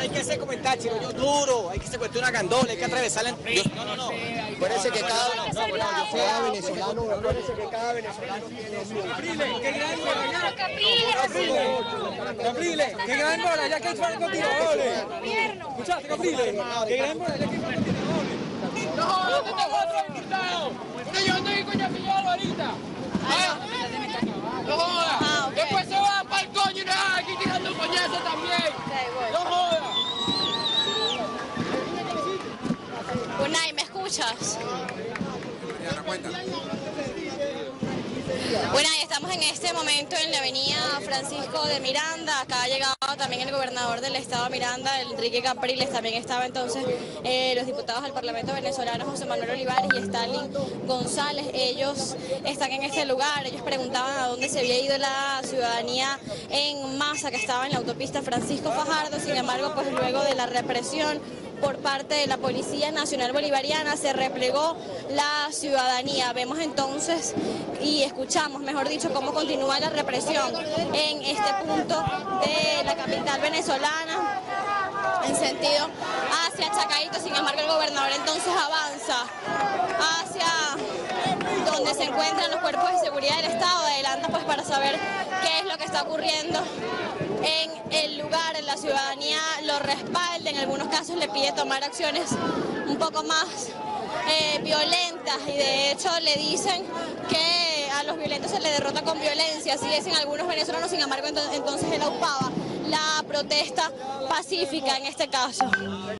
hay que hacer como el Táchiro, yo duro, hay que secuestrar una gandola, hay que atravesarla. Parece que cada venezolano, Capriles, que gran bola, ya que hay cuatro tiradores. Escuchaste, Capriles, que gran bola, ya que hay cuatro tiradores. No, no te tengo otro pintado, porque yo estoy con Coñafillado ahorita. No jodas, después se va para el coño y no es aquí tirando un coñazo también. No jodas. Unai, ¿me escuchas? Bueno, estamos en este momento en la avenida Francisco de Miranda, acá ha llegado también el gobernador del estado de Miranda, Enrique Capriles, también estaba entonces los diputados del Parlamento venezolano, José Manuel Olivares y Stalin González, ellos están en este lugar, ellos preguntaban a dónde se había ido la ciudadanía en masa que estaba en la autopista Francisco Fajardo, sin embargo, pues luego de la represión por parte de la Policía Nacional Bolivariana se replegó la ciudadanía. Vemos entonces y escuchamos, mejor dicho, cómo continúa la represión en este punto de la capital venezolana en sentido hacia Chacaíto. Sin embargo, el gobernador entonces avanza hacia donde se encuentran los cuerpos de seguridad del Estado. Adelanta pues para saber qué es lo que está ocurriendo en el lugar, en la ciudadanía lo respalda, en algunos casos le pide tomar acciones un poco más violentas y de hecho le dicen que a los violentos se les derrota con violencia, así dicen algunos venezolanos, sin embargo entonces él aupaba la protesta pacífica en este caso.